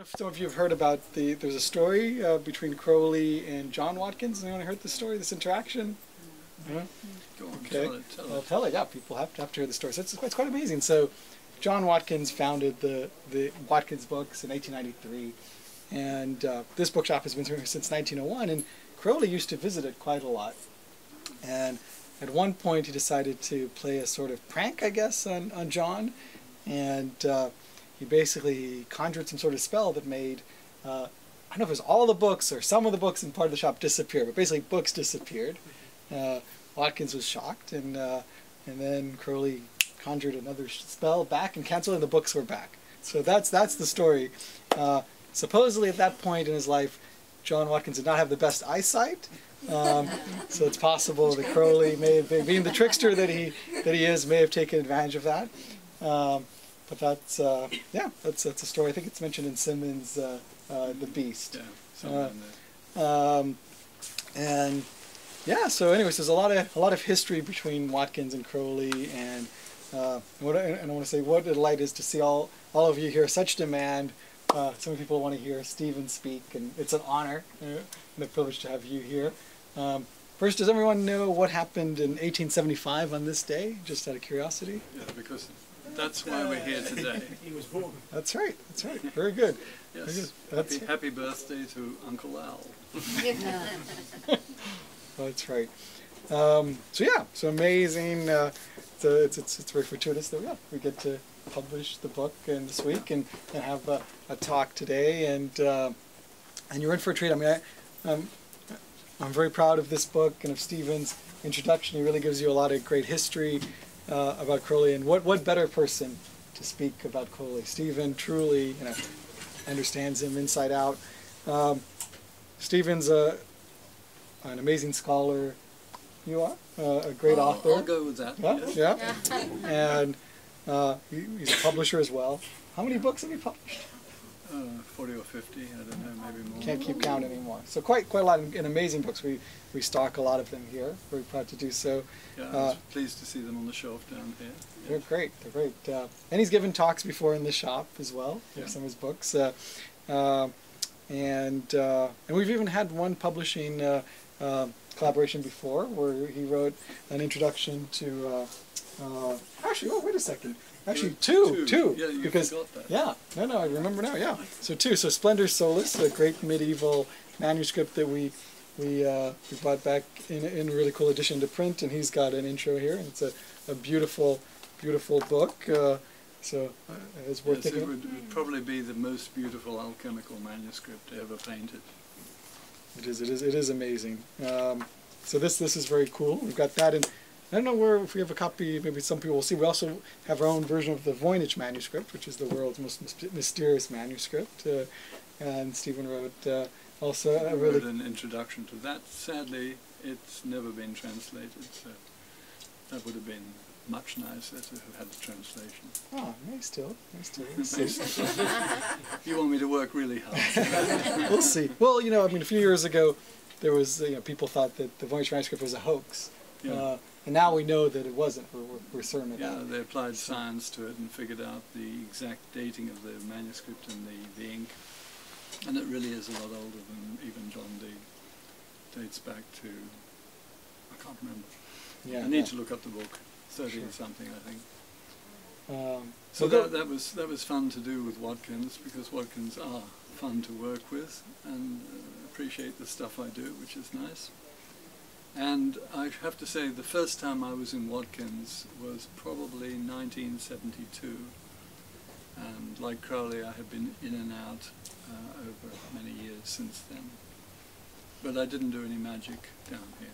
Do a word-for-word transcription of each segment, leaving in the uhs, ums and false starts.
know if some of you have heard about the, there's a story uh, between Crowley and John Watkins. Anyone heard this story, this interaction? Mm-hmm. Mm-hmm. Go on, okay. tell it, tell it. I'll tell it, yeah, people have to, have to hear the story. So it's, it's quite amazing. So John Watkins founded the, the Watkins Books in eighteen ninety-three. And uh, this bookshop has been here since nineteen oh one. And Crowley used to visit it quite a lot. And at one point he decided to play a sort of prank, I guess, on, on John. And uh, he basically conjured some sort of spell that made, uh, I don't know if it was all the books or some of the books in part of the shop disappear, but basically books disappeared. Uh, Watkins was shocked, and, uh, and then Crowley conjured another spell back and canceled, and the books were back. So that's, that's the story. Uh, supposedly at that point in his life, John Watkins did not have the best eyesight. Um, so it's possible that Crowley may have been, being the trickster that he, that he is, may have taken advantage of that. Um, but that's, uh, yeah, that's, that's a story. I think it's mentioned in Simmons' uh, uh, The Beast. Yeah, uh, um, and yeah, so anyways, there's a lot of, a lot of history between Watkins and Crowley, and, uh, and, what, and I want to say what a delight it is to see all, all of you here, such demand. Uh, so many people want to hear Stephen speak, and it's an honor uh, and a privilege to have you here. Um, first, does everyone know what happened in eighteen seventy-five on this day, just out of curiosity? Yeah, because that's why we're here today. He was born. That's right, that's right. Very good. Yes, Very good. That's happy, happy birthday to Uncle Al. That's right. Um, so yeah, so amazing. Uh, it's, a, it's, it's, it's very fortuitous that we, yeah, we get to publish the book and this week and, and have a, a talk today, and uh, and you're in for a treat. I mean, I, um, I'm very proud of this book and of Stephen's introduction. He really gives you a lot of great history uh, about Crowley, and what, what better person to speak about Crowley? Stephen truly, you know, understands him inside out. Um, Stephen's a, an amazing scholar. You are uh, a great oh, author. I'll go with that. Yeah, yeah. yeah. and. Uh, he, he's a publisher as well. How many books have you published? Uh, forty or fifty, I don't know, maybe more. Can't keep count anymore. So quite quite a lot of, and amazing books. We we stock a lot of them here. Very proud to do so. Yeah, uh, I was pleased to see them on the shelf down here. Yeah. They're great. They're great. Uh, and he's given talks before in the shop as well. Yeah. Some of his books. Uh, uh, and uh, and we've even had one publishing uh, uh, collaboration before, where he wrote an introduction to. Uh, Uh, actually, oh, wait a second. Actually, two, two. two yeah, you because, forgot that. Yeah, no, no, I remember now, yeah. So two, so Splendor Solis, a great medieval manuscript that we we, uh, we brought back in, in a really cool edition to print, and he's got an intro here, and it's a, a beautiful, beautiful book. Uh, so uh, it's worth yes, thinking. It would, it would probably be the most beautiful alchemical manuscript ever painted. It is, it is, it is amazing. Um, so this, this is very cool. We've got that in... I don't know where, if we have a copy, maybe some people will see. We also have our own version of the Voynich Manuscript, which is the world's most mys mysterious manuscript. Uh, and Stephen wrote uh, also I a really... wrote an introduction to that. Sadly, it's never been translated, so that would have been much nicer to have had the translation. Oh, nice deal. Nice deal. We'll see. You want me to work really hard. We'll see. Well, you know, I mean, a few years ago, there was, you know, people thought that the Voynich Manuscript was a hoax. Yeah. Uh, And now we know that it wasn't. We're, we're certain of yeah, that. Yeah, they applied science to it and figured out the exact dating of the manuscript and the, the ink. And it really is a lot older than even John Dee. Dates back to, I can't remember. Yeah, I need yeah. to look up the book. thirty or something, I think. Um, so well, that, that, was, that was fun to do with Watkins, because Watkins are fun to work with and uh, appreciate the stuff I do, which is nice. And I have to say, the first time I was in Watkins was probably nineteen seventy-two. And like Crowley, I had been in and out uh, over many years since then. But I didn't do any magic down here.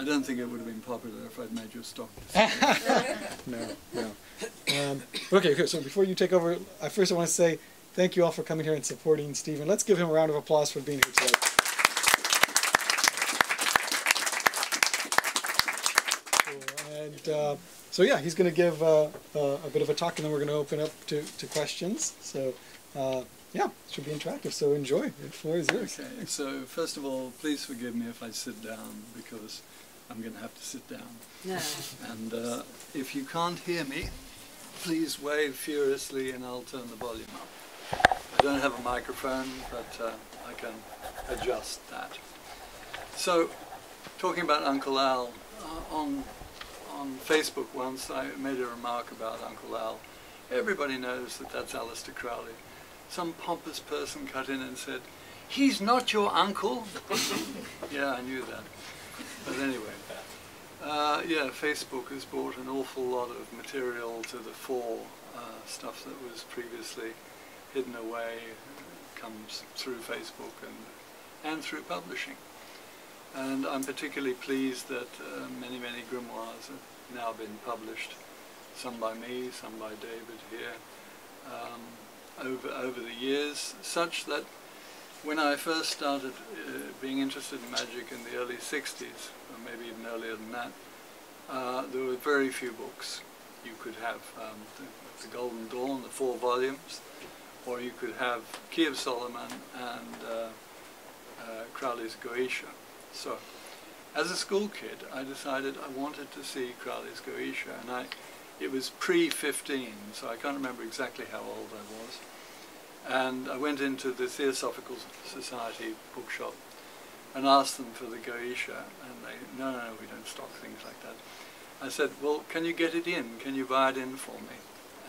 I don't think it would have been popular if I'd made your stock. no, no. Um, okay, so before you take over, I first I want to say thank you all for coming here and supporting Stephen. Let's give him a round of applause for being here today. Uh, so yeah, he's going to give uh, uh, a bit of a talk, and then we're going to open up to, to questions. So uh, yeah, it should be interactive, so enjoy. The floor is yours. Okay, so first of all, please forgive me if I sit down, because I'm going to have to sit down. No. And uh, if you can't hear me, please wave furiously and I'll turn the volume up. I don't have a microphone, but uh, I can adjust that. So, talking about Uncle Al, uh, on, on Facebook once I made a remark about Uncle Al. Everybody knows that that's Aleister Crowley. Some pompous person cut in and said, "He's not your uncle?" Yeah, I knew that. But anyway, uh, yeah, Facebook has brought an awful lot of material to the fore. Uh, stuff that was previously hidden away comes through Facebook and, and through publishing. And I'm particularly pleased that uh, many, many grimoires have now been published, some by me, some by David here, um, over, over the years, such that when I first started uh, being interested in magic in the early sixties, or maybe even earlier than that, uh, there were very few books. You could have um, the, the Golden Dawn, the four volumes, or you could have Key of Solomon and uh, uh, Crowley's Goetia. So, as a school kid, I decided I wanted to see Crowley's Goetia, and I, it was pre fifteen, so I can't remember exactly how old I was. And I went into the Theosophical Society bookshop and asked them for the Goetia, and they, no, no, no, we don't stock things like that. I said, well, can you get it in? Can you buy it in for me?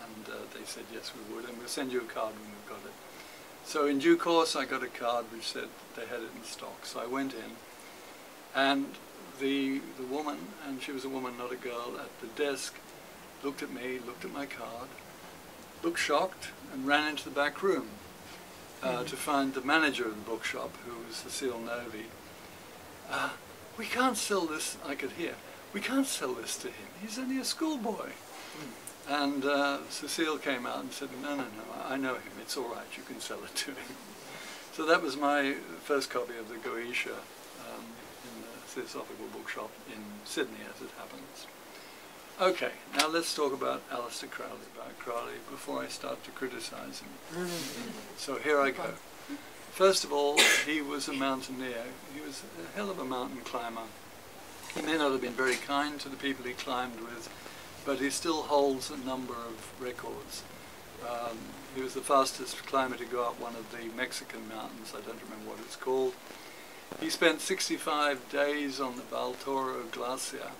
And uh, they said, yes, we would, and we'll send you a card when we've got it. So in due course, I got a card which said they had it in stock. So I went in, and the, the woman, and she was a woman, not a girl, at the desk, looked at me, looked at my card, looked shocked, and ran into the back room uh, mm-hmm. to find the manager of the bookshop, who was Cecile Novi. Uh, we can't sell this, I could hear. We can't sell this to him, he's only a schoolboy. Mm. And uh, Cecile came out and said, no, no, no, I know him, it's all right, you can sell it to him. So that was my first copy of the Goetia um, in the Theosophical Bookshop in Sydney, as it happens. Okay, now let's talk about Aleister Crowley, about Crowley, before I start to criticise him. So here I go. First of all, he was a mountaineer. He was a hell of a mountain climber. He may not have been very kind to the people he climbed with, but he still holds a number of records. Um, he was the fastest climber to go up one of the Mexican mountains, I don't remember what it's called. He spent sixty-five days on the Baltoro Glacier,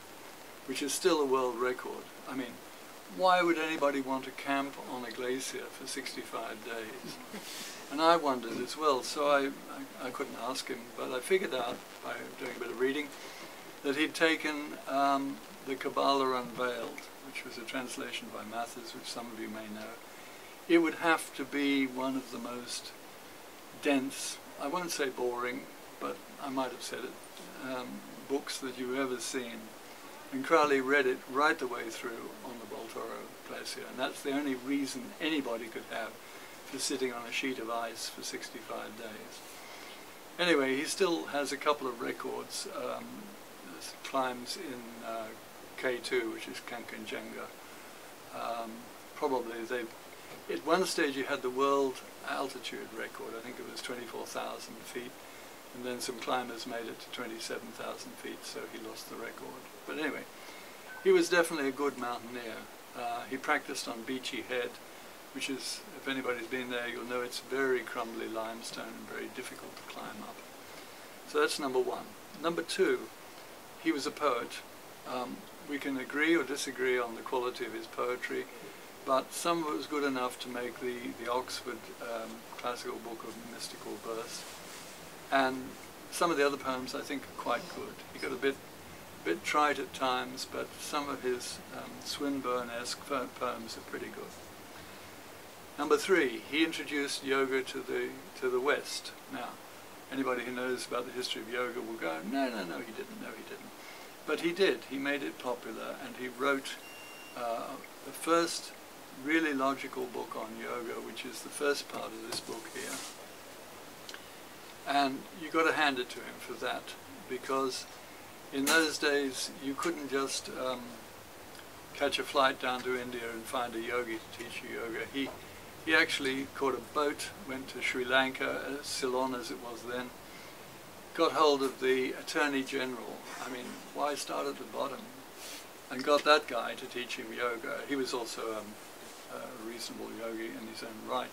which is still a world record. I mean, why would anybody want to camp on a glacier for sixty-five days? And I wondered as well, so I, I, I couldn't ask him, but I figured out by doing a bit of reading that he'd taken um, the Kabbalah Unveiled, which was a translation by Mathers, which some of you may know. It would have to be one of the most dense, I won't say boring, but I might have said it, um, books that you've ever seen. And Crowley read it right the way through on the Baltoro Glacier, and that's the only reason anybody could have for sitting on a sheet of ice for sixty-five days. Anyway, he still has a couple of records. Um, climbs in uh, K two, which is Kanchenjunga. Um, probably they, at one stage you had the world altitude record, I think it was twenty-four thousand feet, and then some climbers made it to twenty-seven thousand feet, so he lost the record. But anyway, he was definitely a good mountaineer. Uh, he practiced on Beachy Head, which is, if anybody's been there, you'll know it's very crumbly limestone and very difficult to climb up. So that's number one. Number two, he was a poet. Um, we can agree or disagree on the quality of his poetry, but some of it was good enough to make the, the Oxford um, Classical Book of Mystical Verse. And some of the other poems I think are quite good. He got a bit, bit trite at times, but some of his um, Swinburne-esque poems are pretty good. Number three, he introduced yoga to the, to the West. Now, anybody who knows about the history of yoga will go, no, no, no, he didn't, no, he didn't. But he did. He made it popular, and he wrote uh, the first really logical book on yoga, which is the first part of this book here. And you've got to hand it to him for that, because in those days you couldn't just um, catch a flight down to India and find a yogi to teach you yoga. He, he actually caught a boat, went to Sri Lanka, uh, Ceylon as it was then, got hold of the Attorney General. I mean, why start at the bottom? And got that guy to teach him yoga. He was also um, a reasonable yogi in his own right.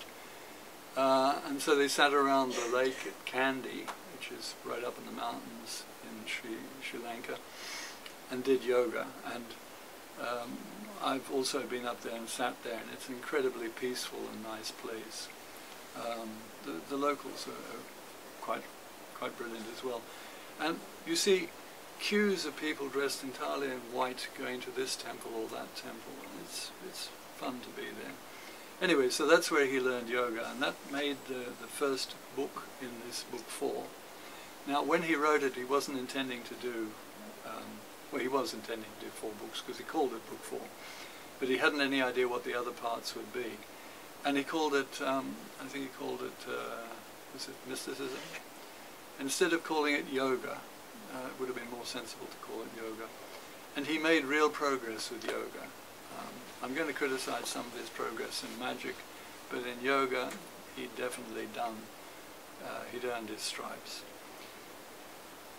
Uh, and so they sat around the lake at Kandy, which is right up in the mountains in Sri, Sri Lanka, and did yoga. And um, I've also been up there and sat there, and it's an incredibly peaceful and nice place. Um, the, the locals are, are quite, quite brilliant as well. And you see queues of people dressed entirely in white going to this temple or that temple. And it's, it's fun to be there. Anyway, so that's where he learned yoga, and that made the, the first book in this book four. Now, when he wrote it, he wasn't intending to do, um, well, he was intending to do four books because he called it book four, but he hadn't any idea what the other parts would be. And he called it, um, I think he called it, uh, was it mysticism? Instead of calling it yoga, uh, it would have been more sensible to call it yoga. And he made real progress with yoga. Um, I'm going to criticize some of his progress in magic, but in yoga he'd definitely done, uh, he'd earned his stripes.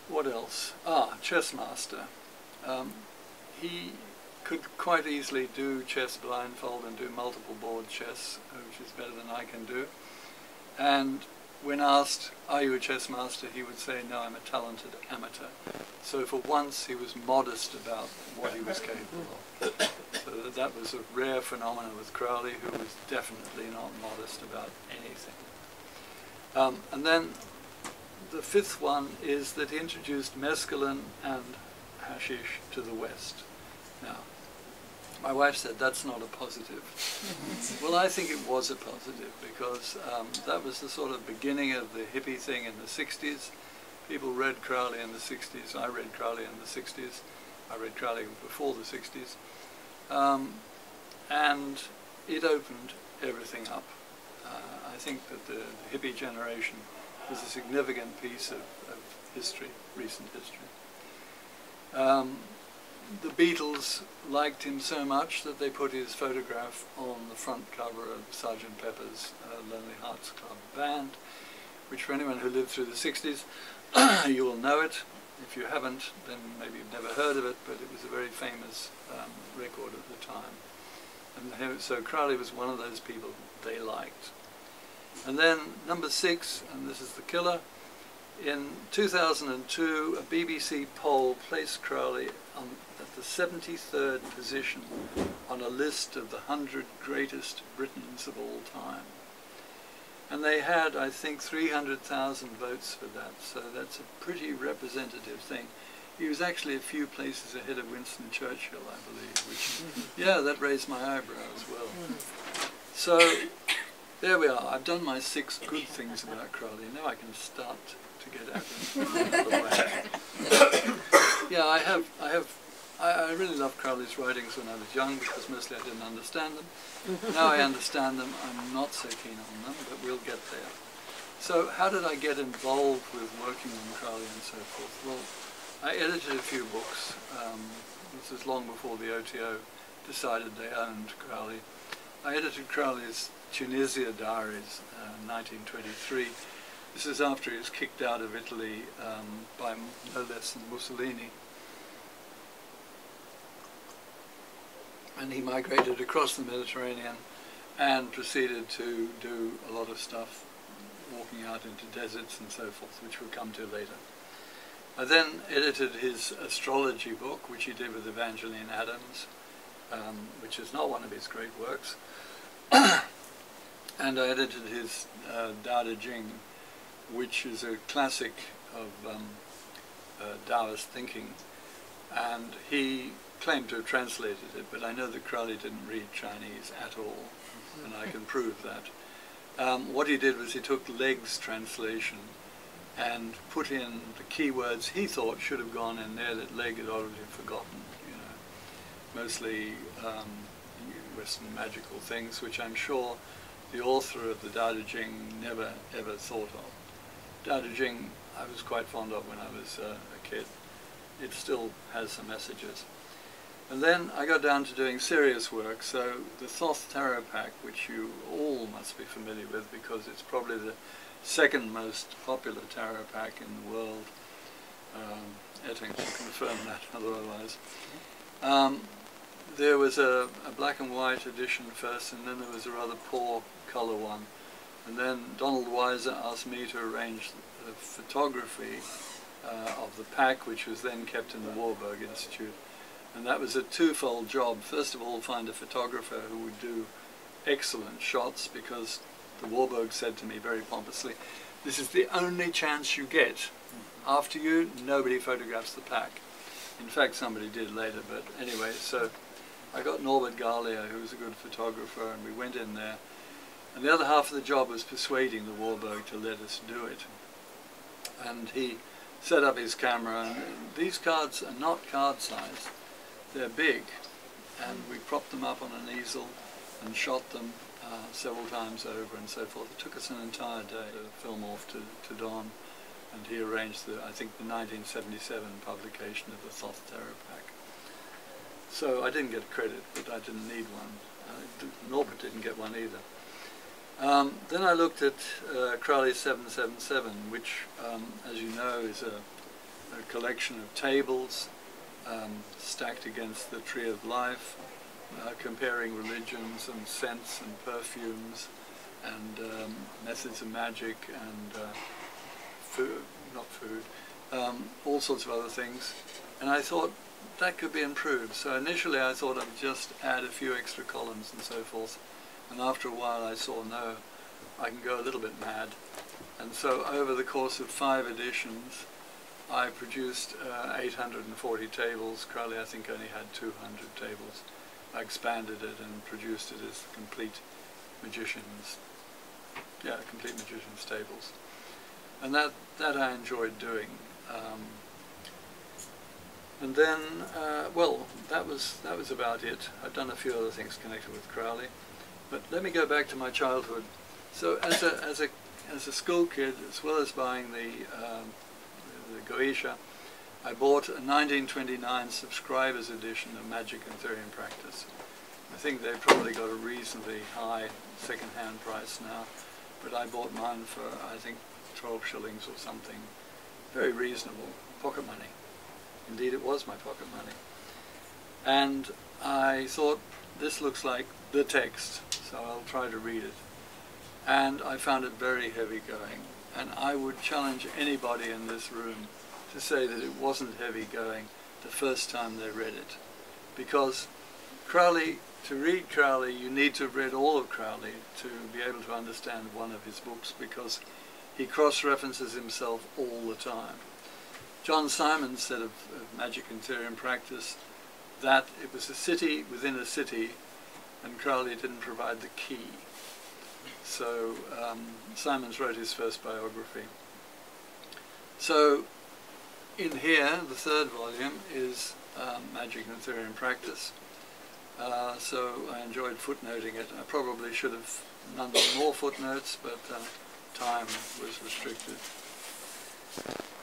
What else? Ah, chess master. Um, he could quite easily do chess blindfold and do multiple board chess, which is better than I can do. And when asked, "Are you a chess master?" he would say, "No, I'm a talented amateur." So for once he was modest about what he was capable of. So that was a rare phenomenon with Crowley, who was definitely not modest about anything. Um, and then the fifth one is that he introduced mescaline and hashish to the West. Now, my wife said that's not a positive. Well, I think it was a positive, because um, that was the sort of beginning of the hippie thing in the sixties. People read Crowley in the sixties. I read Crowley in the sixties. I read Crowley before the sixties. Um, and it opened everything up. Uh, I think that the, the hippie generation was a significant piece of, of history, recent history. Um, The Beatles liked him so much that they put his photograph on the front cover of Sergeant Pepper's uh, Lonely Hearts Club Band, which, for anyone who lived through the sixties, you will know it. If you haven't, then maybe you've never heard of it, but it was a very famous um, record at the time. And so Crowley was one of those people they liked. And then number six, and this is the killer, in two thousand two, a B B C poll placed Crowley on, at the seventy-third position on a list of the one hundred greatest Britons of all time. And they had, I think, three hundred thousand votes for that, so that's a pretty representative thing. He was actually a few places ahead of Winston Churchill, I believe, which, yeah, that raised my eyebrow as well. So, there we are. I've done my six good things about Crowley. Now I can start to get at him. Yeah, I have, I have, I, I really loved Crowley's writings when I was young, because mostly I didn't understand them. Now I understand them, I'm not so keen on them, but we'll get there. So how did I get involved with working on Crowley and so forth? Well, I edited a few books. Um, this was long before the O T O decided they owned Crowley. I edited Crowley's Tunisia Diaries, uh, nineteen twenty-three. This is after he was kicked out of Italy um, by no less than Mussolini. And he migrated across the Mediterranean and proceeded to do a lot of stuff, walking out into deserts and so forth, which we'll come to later. I then edited his astrology book, which he did with Evangeline Adams, um, which is not one of his great works. And I edited his uh, Tao Te Ching, which is a classic of um, uh, Taoist thinking, and he claimed to have translated it, but I know that Crowley didn't read Chinese at all, and I can prove that. Um, what he did was he took Legg's translation and put in the keywords he thought should have gone in there that Legg had already forgotten, you know, mostly um, Western magical things, which I'm sure the author of the Tao Te Ching never ever thought of. Tao Te Ching I was quite fond of when I was uh, a kid. It still has some messages. And then I got down to doing serious work, so the Thoth tarot pack, which you all must be familiar with because it's probably the second most popular tarot pack in the world. Um, Etting can confirm that otherwise. Um, There was a, a black and white edition first, and then there was a rather poor colour one, And then Donald Weiser asked me to arrange the photography uh, of the pack, which was then kept in the Warburg Institute. And that was a twofold job. First of all, find a photographer who would do excellent shots, because the Warburg said to me very pompously, this is the only chance you get. After you, nobody photographs the pack. In fact, somebody did later, but anyway, so I got Norbert Gallia, who was a good photographer, and we went in there. And the other half of the job was persuading the Warburg to let us do it. And he set up his camera, and these cards are not card size. They're big, and we propped them up on an easel and shot them uh, several times over and so forth. It took us an entire day to film off to, to Dawn, and he arranged, the, I think, the nineteen seventy-seven publication of the Thoth tarot pack. So I didn't get credit, but I didn't need one. Uh, Norbert didn't get one either. Um, then I looked at uh, Crowley's seven seven seven, which, um, as you know, is a, a collection of tables Um, stacked against the Tree of Life, uh, comparing religions and scents and perfumes and um, methods of magic and uh, food, not food, um, all sorts of other things. And I thought that could be improved. So initially I thought I'd just add a few extra columns and so forth. And after a while I saw, no, I can go a little bit mad. And so over the course of five editions, I produced uh, eight hundred forty tables. Crowley, I think, only had two hundred tables. I expanded it and produced it as complete magicians, yeah, complete magicians tables. And that, that I enjoyed doing. Um, and then, uh, well, that was, that was about it. I've done a few other things connected with Crowley. But let me go back to my childhood. So as a, as a, as a school kid, as well as buying the um, the Goetia, I bought a nineteen twenty-nine subscribers edition of Magic in Theory and Practice. I think they've probably got a reasonably high second-hand price now, but I bought mine for, I think, twelve shillings or something. Very reasonable. Pocket money. Indeed, it was my pocket money. And I thought, this looks like the text, so I'll try to read it. And I found it very heavy going. And I would challenge anybody in this room to say that it wasn't heavy going the first time they read it. Because Crowley, to read Crowley, you need to have read all of Crowley to be able to understand one of his books, because he cross-references himself all the time. John Simon said of, of Magic in Theory and Practice that it was a city within a city, and Crowley didn't provide the key. So um, Simons wrote his first biography. So in here, the third volume is um, Magic in Theory and Practice. Uh, so I enjoyed footnoting it. I probably should have done more footnotes, but uh, time was restricted.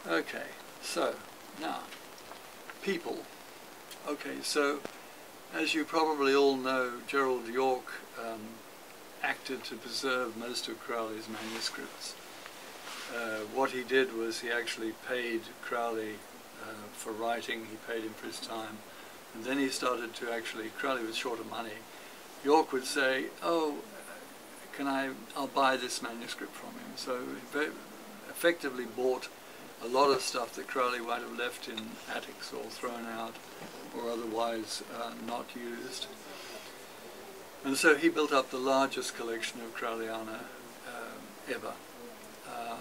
Okay, so now, people. Okay, so as you probably all know, Gerald York um, acted to preserve most of Crowley's manuscripts. Uh, what he did was he actually paid Crowley uh, for writing, he paid him for his time, and then he started to actually, Crowley was short of money. York would say, oh, can I, I'll buy this manuscript from him. So he effectively bought a lot of stuff that Crowley might have left in attics or thrown out or otherwise uh, not used. And so he built up the largest collection of Crowleyana uh, ever. Uh,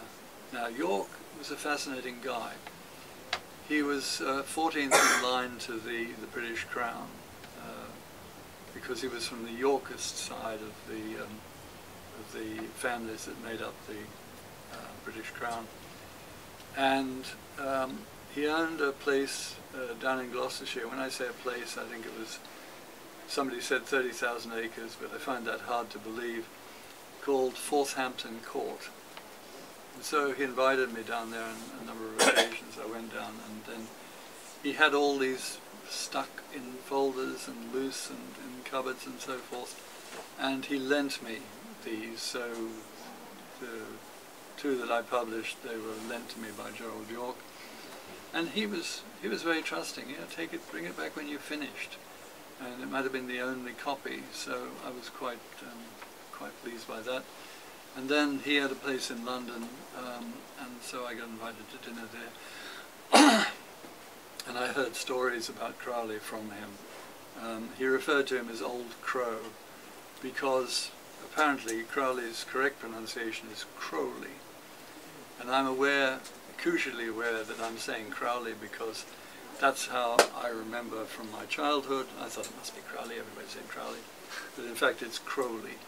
now, York was a fascinating guy. He was uh, fourteenth in line to the, the British Crown uh, because he was from the Yorkist side of the, um, of the families that made up the uh, British Crown. And um, he owned a place uh, down in Gloucestershire. When I say a place, I think it was, somebody said thirty thousand acres, but I find that hard to believe, called Forthampton Court. And so he invited me down there on a number of occasions. I went down, and then he had all these stuck in folders and loose and in cupboards and so forth, and he lent me these. So the two that I published, they were lent to me by Gerald York. And he was, he was very trusting. You know, take it, bring it back when you've finished. And it might have been the only copy, so I was quite um, quite pleased by that. And then he had a place in London, um, and so I got invited to dinner there. And I heard stories about Crowley from him. Um, he referred to him as Old Crow, because apparently Crowley's correct pronunciation is Crowley. And I'm aware, crucially aware, that I'm saying Crowley because that's how I remember from my childhood. I thought it must be Crowley, everybody said Crowley. But in fact it's Crowley.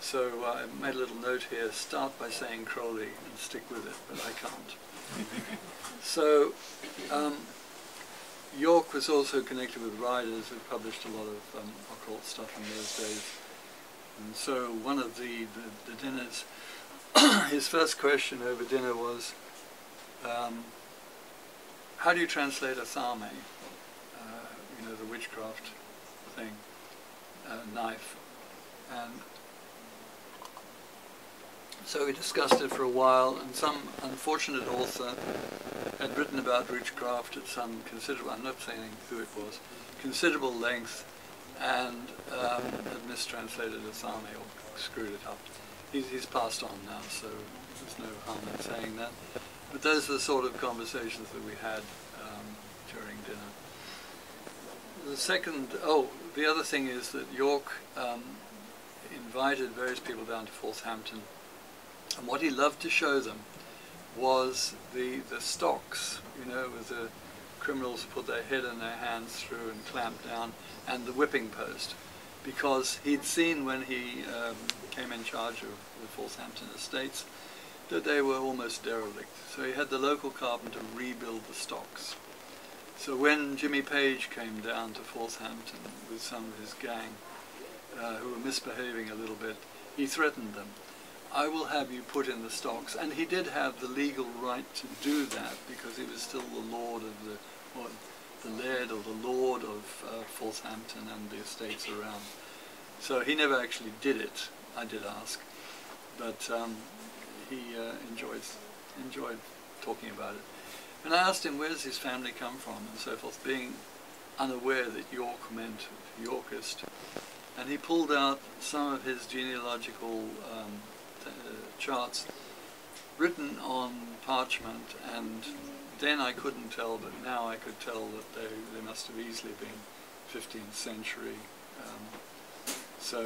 So I made a little note here, start by saying Crowley and stick with it, but I can't. So um, York was also connected with Riders, who published a lot of um, occult stuff in those days. And so one of the, the, the dinners, his first question over dinner was, um, how do you translate Athame, uh, you know, the witchcraft thing, uh, knife? And so we discussed it for a while, and some unfortunate author had written about witchcraft at some considerable, I'm not saying who it was, considerable length, and um, had mistranslated Athame or screwed it up. He's, he's passed on now, so there's no harm in saying that. But those are the sort of conversations that we had um, during dinner. The second, oh, the other thing is that York um, invited various people down to Forthampton. And what he loved to show them was the, the stocks, you know, with the criminals put their head and their hands through and clamped down, and the whipping post. Because he'd seen when he um, came in charge of the Forthampton estates that they were almost derelict. So he had the local carpenter rebuild the stocks. So when Jimmy Page came down to Forthampton with some of his gang uh, who were misbehaving a little bit, he threatened them. I will have you put in the stocks. And he did have the legal right to do that because he was still the lord of the, or the laird or the lord of uh, Forthampton and the estates around. So he never actually did it, I did ask. But um, he uh, enjoyed, enjoyed talking about it. And I asked him, where does his family come from and so forth, being unaware that York meant Yorkist. And he pulled out some of his genealogical um, Uh, charts written on parchment, and then I couldn't tell, but now I could tell that they, they must have easily been fifteenth century. Um, so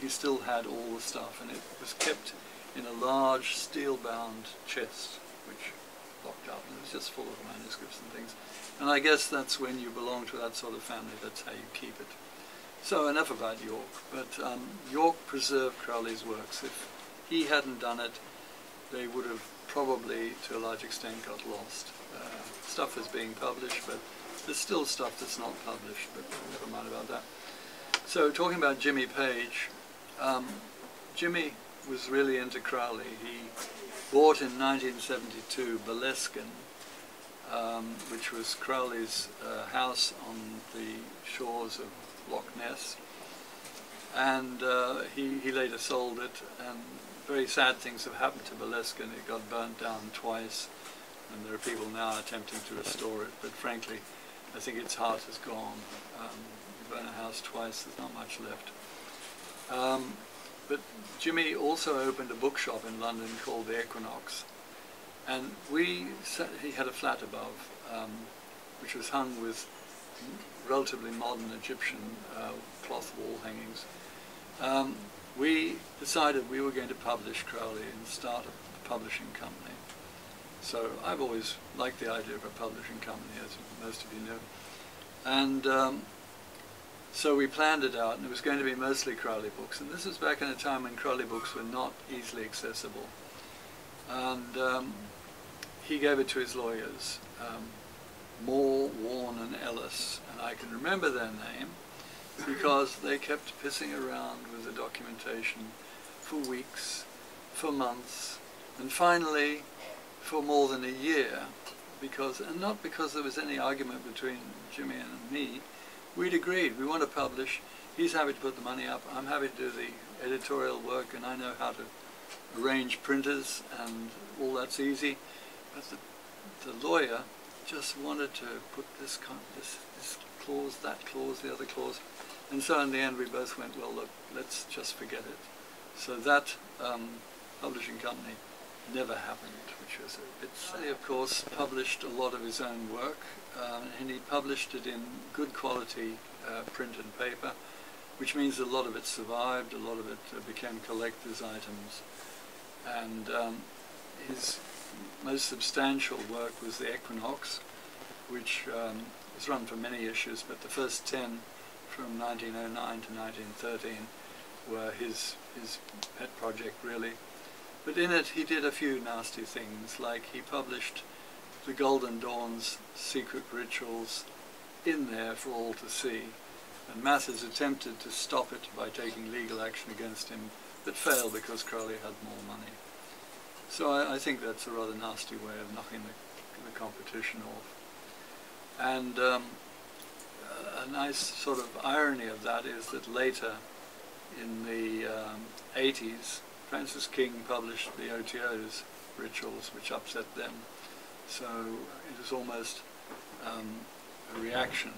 he still had all the stuff, and it was kept in a large steel-bound chest, which locked up, and it was just full of manuscripts and things. And I guess that's when you belong to that sort of family, that's how you keep it. So enough about York, but um, York preserved Crowley's works. If he hadn't done it, they would have probably, to a large extent, got lost. Uh, stuff was being published, but there's still stuff that's not published, but never mind about that. So talking about Jimmy Page, um, Jimmy was really into Crowley. He bought in nineteen seventy-two Boleskin, um, which was Crowley's uh, house on the shores of Loch Ness. And uh, he, he later sold it, and very sad things have happened to Boleskin. It got burnt down twice, and there are people now attempting to restore it, but frankly I think its heart is gone. Um, you burn a house twice, there's not much left. Um, but Jimmy also opened a bookshop in London called The Equinox, and we sat, he had a flat above um, which was hung with relatively modern Egyptian uh, cloth wall hangings. Um, we decided we were going to publish Crowley and start a publishing company. So I've always liked the idea of a publishing company, as most of you know. And um, so we planned it out, and it was going to be mostly Crowley books. And this was back in a time when Crowley books were not easily accessible. And um, he gave it to his lawyers, um, Moore, Warren and Ellis, and I can remember their name because they kept pissing around with the documentation for weeks, for months, and finally for more than a year, because, and not because there was any argument between Jimmy and me, we'd agreed, we want to publish, he's happy to put the money up, I'm happy to do the editorial work, and I know how to arrange printers, and all that's easy, but the, the lawyer just wanted to put this, this, this clause, that clause, the other clause, and so in the end we both went, well look, let's just forget it. So that um, publishing company. Never happened, which was a bit sad. He, of course, published a lot of his own work, um, and he published it in good quality uh, print and paper, which means a lot of it survived, a lot of it uh, became collector's items. And um, his most substantial work was The Equinox, which um, was run for many issues, but the first ten from nineteen oh nine to nineteen thirteen were his, his pet project, really. But in it he did a few nasty things, like he published the Golden Dawn's secret rituals in there for all to see, and Mathers attempted to stop it by taking legal action against him, but failed because Crowley had more money. So I, I think that's a rather nasty way of knocking the, the competition off. And um, a nice sort of irony of that is that later, in the um, eighties, Francis King published the O T O's rituals, which upset them. So it was almost um, a reaction.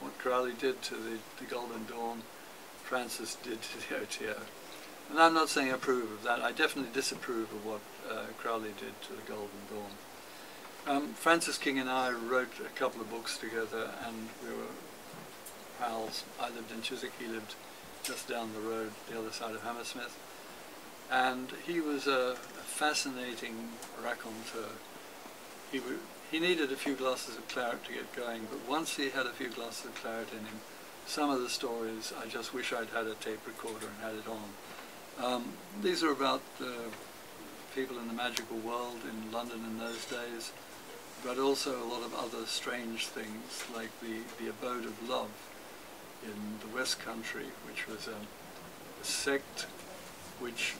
What Crowley did to the, the Golden Dawn, Francis did to the O T O. And I'm not saying I approve of that. I definitely disapprove of what uh, Crowley did to the Golden Dawn. Um, Francis King and I wrote a couple of books together, and we were pals. I lived in Chiswick, he lived just down the road, the other side of Hammersmith. And he was a, a fascinating raconteur. He, w he needed a few glasses of claret to get going, but once he had a few glasses of claret in him, some of the stories, I just wish I'd had a tape recorder and had it on. Um, these are about uh, people in the magical world in London in those days, but also a lot of other strange things, like the, the Abode of Love in the West Country, which was a, a sect which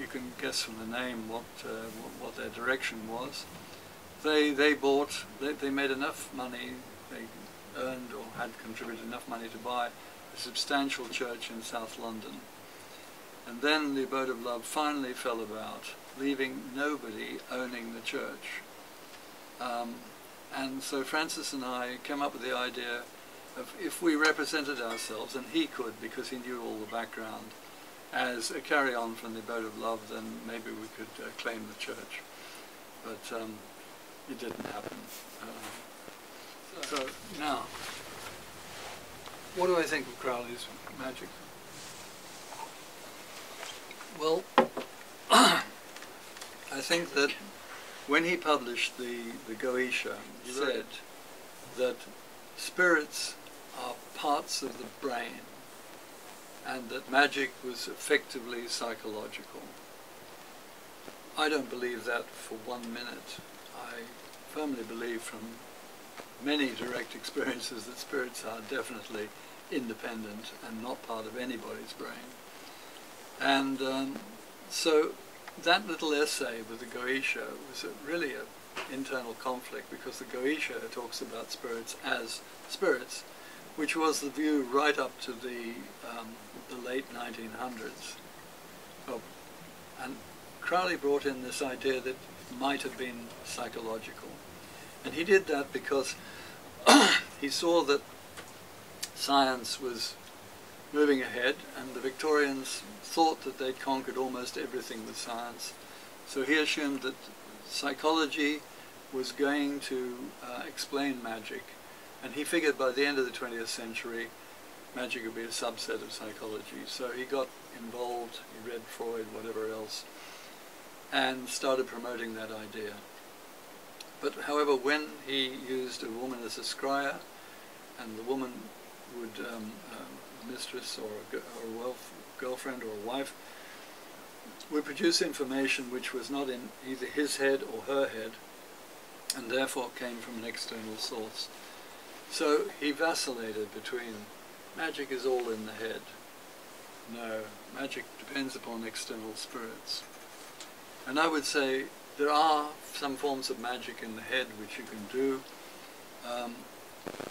you can guess from the name what uh, what their direction was. They they bought, they, they made enough money, they earned or had contributed enough money to buy a substantial church in South London. And then the Abode of Love finally fell about, leaving nobody owning the church. Um, and so Francis and I came up with the idea of, if we represented ourselves, and he could because he knew all the background, as a carry-on from the Abode of Love, then maybe we could uh, claim the church. But um, it didn't happen. Uh, so now, what do I think of Crowley's magic? Well, I think that when he published the, the Goetia, he said that spirits are parts of the brain, and that magic was effectively psychological. I don't believe that for one minute. I firmly believe from many direct experiences that spirits are definitely independent and not part of anybody's brain. And um, so that little essay with the Goetia was a, really an internal conflict, because the Goetia talks about spirits as spirits, which was the view right up to the, um, the late nineteen hundreds. Oh, and Crowley brought in this idea that might have been psychological. And he did that because he saw that science was moving ahead, and the Victorians thought that they'd conquered almost everything with science. So he assumed that psychology was going to uh, explain magic. And he figured by the end of the twentieth century, magic would be a subset of psychology. So he got involved, he read Freud, whatever else, and started promoting that idea. But however, when he used a woman as a scryer, and the woman would, um, a mistress or a, or a girlfriend or a wife, would produce information which was not in either his head or her head, and therefore came from an external source. So he vacillated between magic is all in the head. No, magic depends upon external spirits. And I would say there are some forms of magic in the head which you can do, um,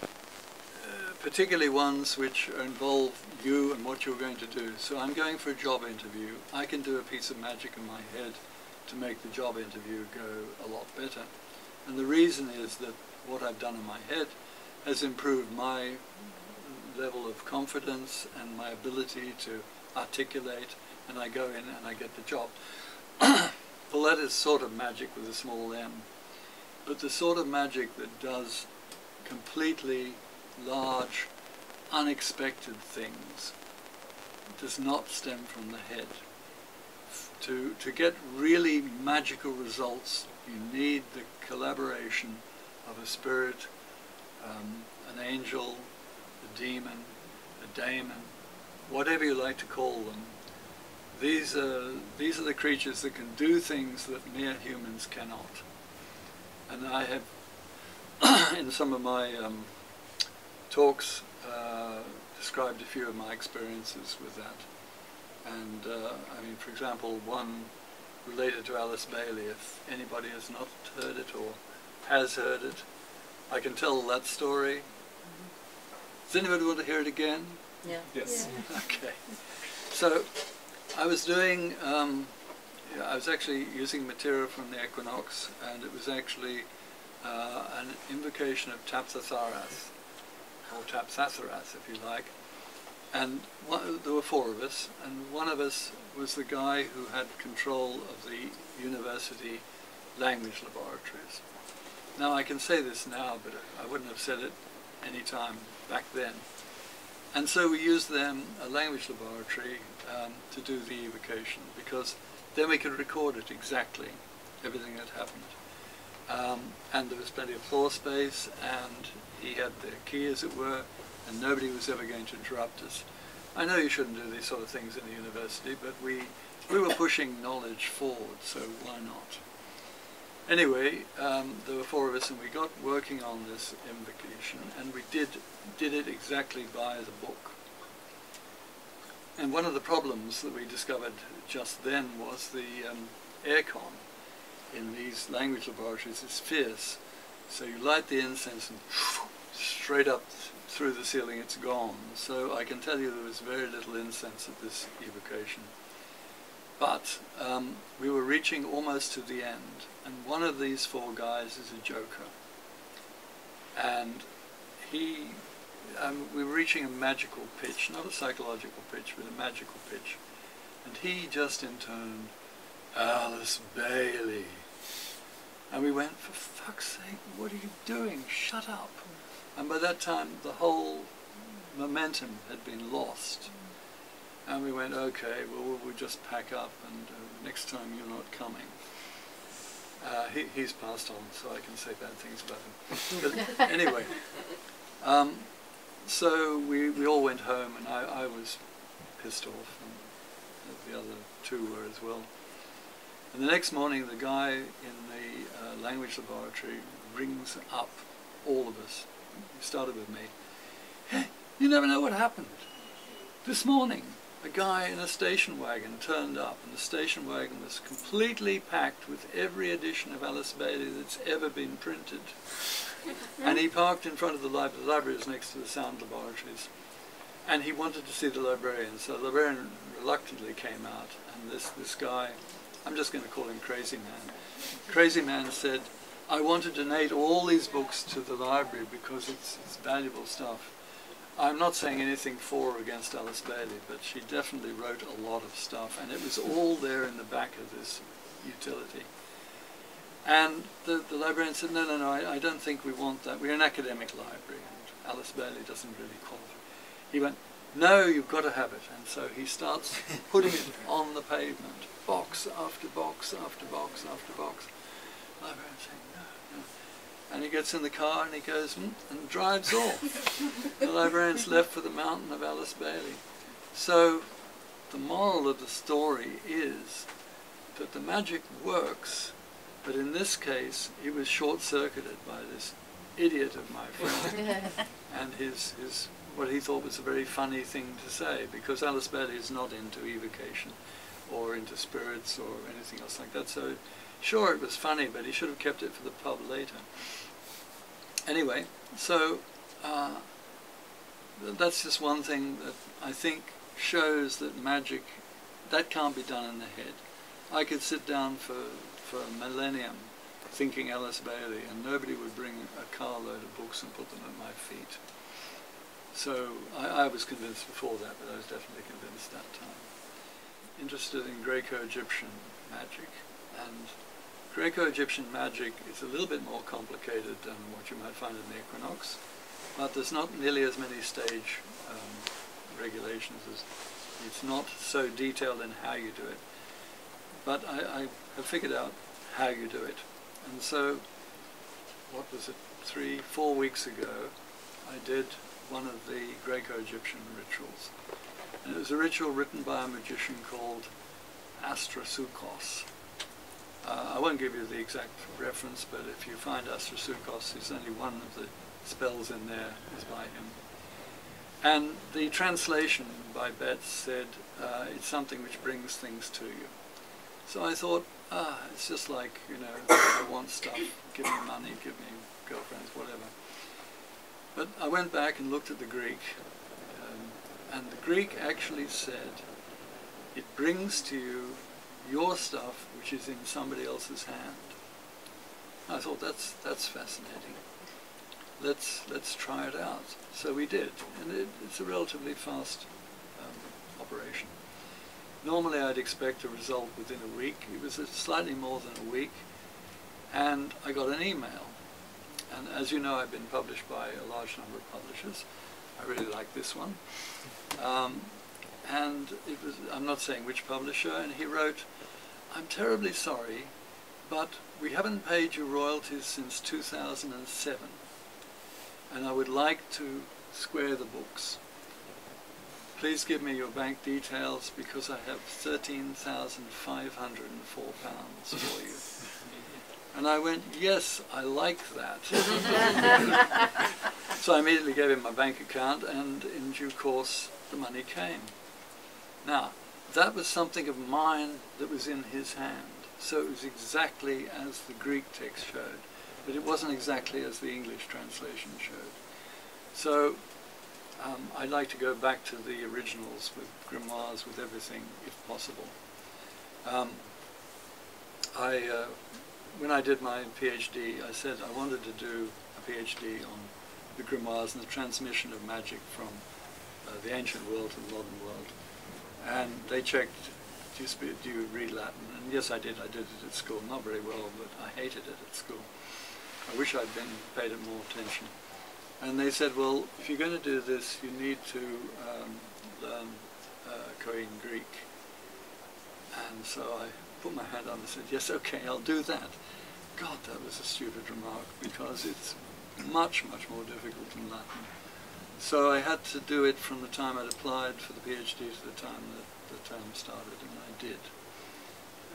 uh, particularly ones which involve you and what you're going to do. So I'm going for a job interview. I can do a piece of magic in my head to make the job interview go a lot better. And the reason is that what I've done in my head has improved my level of confidence and my ability to articulate, and I go in and I get the job. The letter's sort of magic with a small m, but the sort of magic that does completely large, unexpected things does not stem from the head. To, to get really magical results, you need the collaboration of a spirit, um, an angel, a demon, a daemon, whatever you like to call them. These are, these are the creatures that can do things that mere humans cannot. And I have, in some of my um, talks, uh, described a few of my experiences with that. And, uh, I mean, for example, one related to Alice Bailey, if anybody has not heard it or has heard it, I can tell that story. Mm-hmm. Does anybody want to hear it again? Yeah. Yes. Yeah. Okay. So, I was doing, um, yeah, I was actually using material from the Equinox, and it was actually uh, an invocation of Taphthatharath, or Taphthatharath if you like, and one, there were four of us, and one of us was the guy who had control of the university language laboratories. Now I can say this now, but I wouldn't have said it any time back then. And so we used them, a language laboratory, um, to do the evocation, because then we could record it exactly, everything that happened. Um, and there was plenty of floor space, and he had the key, as it were, and nobody was ever going to interrupt us. I know you shouldn't do these sort of things in the university, but we, we were pushing knowledge forward, so why not? Anyway, um, there were four of us, and we got working on this invocation, and we did, did it exactly by the book. And one of the problems that we discovered just then was the um, air con in these language laboratories is fierce. So you light the incense and straight up through the ceiling it's gone. So I can tell you there was very little incense at this evocation. But um, we were reaching almost to the end, and one of these four guys is a joker. And he, um, we were reaching a magical pitch, not a psychological pitch, but a magical pitch. And he just intoned, "Alice Bailey." And we went, "For fuck's sake, what are you doing? Shut up." And by that time, the whole momentum had been lost. And we went, "Okay, well, we'll just pack up, and uh, next time you're not coming." Uh, he, he's passed on, so I can say bad things about him. But anyway, um, so we, we all went home, and I, I was pissed off, and the other two were as well. And the next morning, the guy in the uh, language laboratory rings up all of us. He started with me. "Hey, you never know what happened. This morning, a guy in a station wagon turned up, and the station wagon was completely packed with every edition of Alice Bailey that's ever been printed." And he parked in front of the library. The library is next to the sound laboratories. And he wanted to see the librarian, so the librarian reluctantly came out. And this, this guy, I'm just going to call him Crazy Man. Crazy Man said, "I want to donate all these books to the library because it's, it's valuable stuff." I'm not saying anything for or against Alice Bailey, but she definitely wrote a lot of stuff, and it was all there in the back of this utility. And the, the librarian said, no, no, no, I, I don't think we want that. We're an academic library, and Alice Bailey doesn't really qualify. He went, no, you've got to have it. And so he starts putting it on the pavement, box after box after box after box. The librarian saying, no. And he gets in the car and he goes mm, and drives off. The librarian's left for the mountain of Alice Bailey. So the moral of the story is that the magic works, but in this case it was short-circuited by this idiot of my friend and his, his what he thought was a very funny thing to say, because Alice Bailey is not into evocation or into spirits or anything else like that. So sure, it was funny, but he should have kept it for the pub later. Anyway, so uh, that's just one thing that I think shows that magic, that can't be done in the head. I could sit down for, for a millennium thinking Alice Bailey, and nobody would bring a carload of books and put them at my feet. So I, I was convinced before that, but I was definitely convinced that time. Interested in Greco-Egyptian magic, and Greco-Egyptian magic is a little bit more complicated than what you might find in the Equinox, but there's not nearly as many stage um, regulations. As it's not so detailed in how you do it, but I, I have figured out how you do it. And so, what was it, three, four weeks ago, I did one of the Greco-Egyptian rituals. And it was a ritual written by a magician called Astrasoukos. Uh, I won't give you the exact reference, but if you find Astrasoukos, there's only one of the spells in there is by him. And the translation by Betts said, uh, it's something which brings things to you. So I thought, ah, it's just like, you know, I want stuff, give me money, give me girlfriends, whatever. But I went back and looked at the Greek, um, and the Greek actually said, it brings to you your stuff which is in somebody else's hand. I thought, that's that's fascinating. Let's let's try it out. So we did, and it, it's a relatively fast um, operation. Normally I'd expect a result within a week. It was a slightly more than a week, and I got an email. And as you know, I've been published by a large number of publishers. I really like this one. Um, and it was, I'm not saying which publisher, and he wrote, I'm terribly sorry, but we haven't paid you royalties since two thousand seven, and I would like to square the books. Please give me your bank details because I have thirteen thousand five hundred and four pounds for you. And I went, yes, I like that. So I immediately gave him my bank account, and in due course, the money came. Now, that was something of mine that was in his hand. So it was exactly as the Greek text showed, but it wasn't exactly as the English translation showed. So um, I'd like to go back to the originals with grimoires, with everything, if possible. Um, I, uh, when I did my PhD, I said I wanted to do a PhD on the grimoires and the transmission of magic from uh, the ancient world to the modern world. And they checked, do you, speak, do you read Latin? And yes, I did. I did it at school. Not very well, but I hated it at school. I wish I'd been paid it more attention. And they said, well, if you're going to do this, you need to um, learn uh, Koine Greek. And so I put my hand up and said, yes, okay, I'll do that. God, that was a stupid remark, because it's much, much more difficult than Latin. So I had to do it from the time I'd applied for the PhD to the time that the term started, and I did.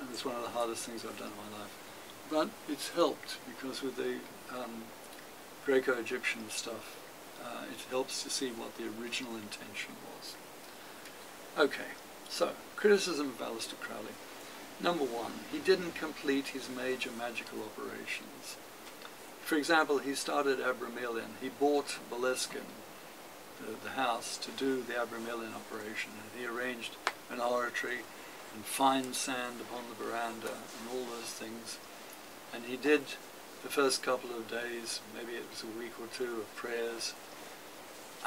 And it's one of the hardest things I've done in my life. But it's helped, because with the um, Greco-Egyptian stuff, uh, it helps to see what the original intention was. Okay, so criticism of Aleister Crowley. Number one, he didn't complete his major magical operations. For example, he started Abramelin. He bought Boleskin, The, the house, to do the Abramelin operation, and he arranged an oratory and fine sand upon the veranda and all those things, and he did the first couple of days, maybe it was a week or two of prayers,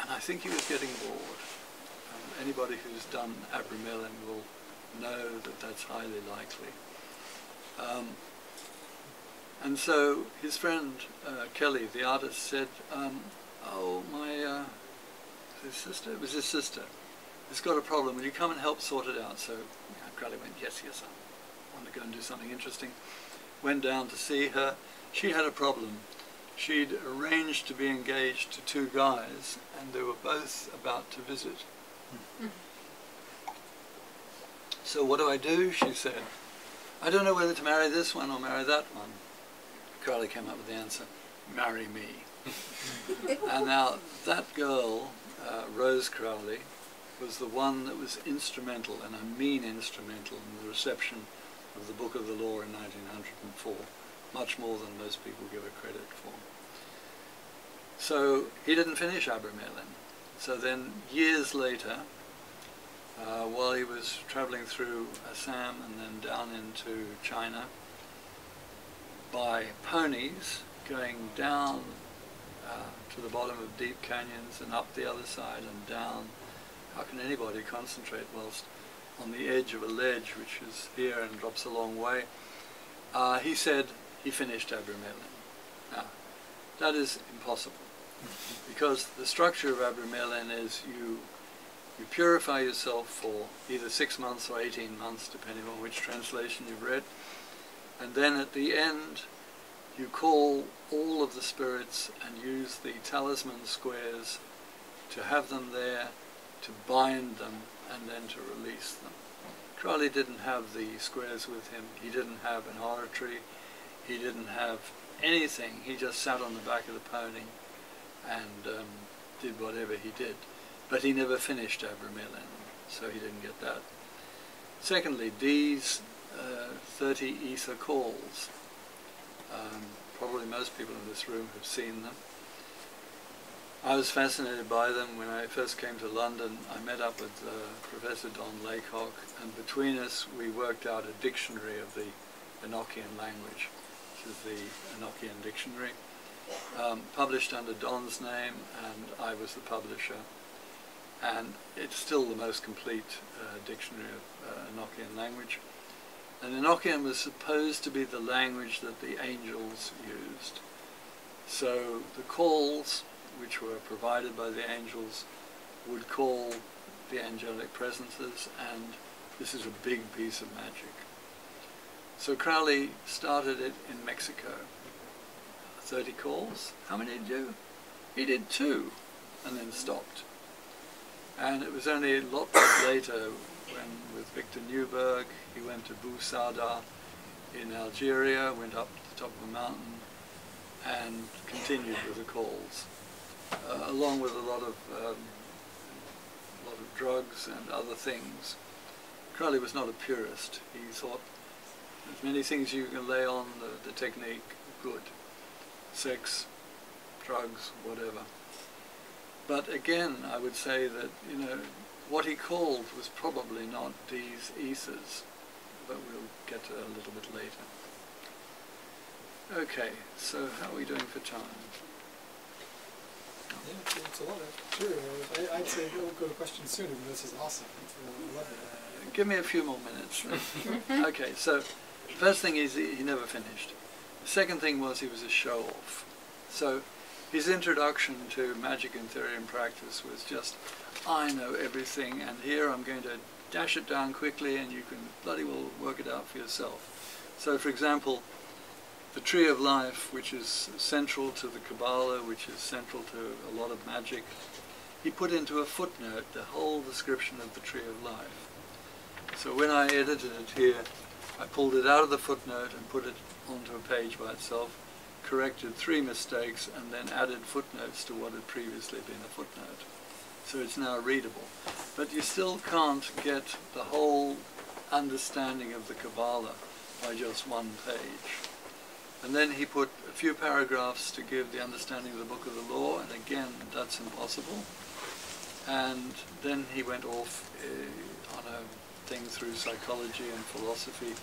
and I think he was getting bored. Um, anybody who's done Abramelin will know that that's highly likely. Um, and so his friend uh, Kelly, the artist, said, um, oh my uh, his sister? It was his sister. It's got a problem. Will you come and help sort it out? So Crowley went, yes, yes, I want to go and do something interesting. Went down to see her. She had a problem. She'd arranged to be engaged to two guys, and they were both about to visit. Hmm. So what do I do? She said, I don't know whether to marry this one or marry that one. Crowley came up with the answer, marry me. And now that girl, Uh, Rose Crowley, was the one that was instrumental, and I mean instrumental, in the reception of the Book of the Law in nineteen hundred and four, much more than most people give her credit for. So he didn't finish Abramelin. So then, years later, uh, while he was travelling through Assam and then down into China, by ponies, going down Uh, to the bottom of deep canyons and up the other side and down. How can anybody concentrate whilst on the edge of a ledge which is here and drops a long way, uh, he said he finished Abramelin. Now, that is impossible, because the structure of Abramelin is you, you purify yourself for either six months or eighteen months, depending on which translation you've read, and then at the end you call all of the spirits and use the talisman squares to have them there, to bind them, and then to release them. Crowley didn't have the squares with him, he didn't have an oratory, he didn't have anything, he just sat on the back of the pony and um, did whatever he did. But he never finished Abramelin, so he didn't get that. Secondly, these uh, thirty ether calls, um, probably most people in this room have seen them. I was fascinated by them. When I first came to London, I met up with uh, Professor Don Laycock, and between us we worked out a dictionary of the Enochian language, which is the Enochian Dictionary, um, published under Don's name, and I was the publisher. And it's still the most complete uh, dictionary of uh, Enochian language. And Enochian was supposed to be the language that the angels used. So the calls, which were provided by the angels, would call the angelic presences, and this is a big piece of magic. So Crowley started it in Mexico. thirty calls. How many did he do? He did two, and then stopped. And it was only a lot later, when with Victor Neuberg, he went to Bou Saada in Algeria, went up to the top of a mountain, and continued with the calls. Uh, along with a lot of um, a lot of drugs and other things. Crowley was not a purist. He thought as many things you can lay on the, the technique, good. Sex, drugs, whatever. But again, I would say that, you know, what he called was probably not these ethers, but we'll get to that a little bit later. Okay, so how are we doing for time? Yeah, it's a lot of true. I'd say we'll go to questions soon, and this is awesome. It's a lot of... Give me a few more minutes. Okay, so first thing is he never finished. The second thing was he was a show-off. So his introduction to Magic in Theory and Practice was just, I know everything, and here I'm going to dash it down quickly and you can bloody well work it out for yourself. So for example, the Tree of Life, which is central to the Kabbalah, which is central to a lot of magic, he put into a footnote the whole description of the Tree of Life. So when I edited it here, I pulled it out of the footnote and put it onto a page by itself, corrected three mistakes, and then added footnotes to what had previously been a footnote. So it's now readable. But you still can't get the whole understanding of the Kabbalah by just one page. And then he put a few paragraphs to give the understanding of the Book of the Law, and again, that's impossible. And then he went off uh, on a thing through psychology and philosophy,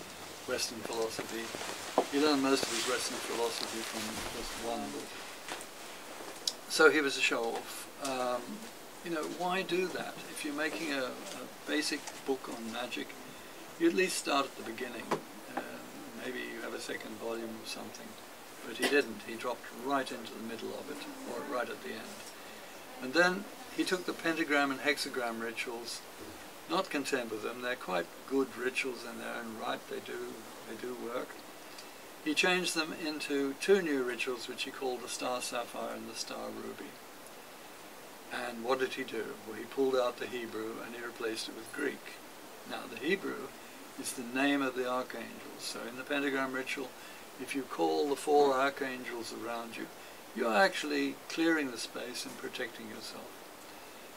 Western philosophy. He learned most of his Western philosophy from just one book. So he was a show-off. Um, you know, why do that? If you're making a, a basic book on magic, you at least start at the beginning. Maybe you have a second volume or something, but he didn't. He dropped right into the middle of it, or right at the end. And then he took the pentagram and hexagram rituals, not content with them. They're quite good rituals in their own right. They do, they do work. He changed them into two new rituals, which he called the Star Sapphire and the Star Ruby. And what did he do? Well, he pulled out the Hebrew and he replaced it with Greek. Now, the Hebrew is the name of the archangels. So in the pentagram ritual, if you call the four archangels around you, you're actually clearing the space and protecting yourself.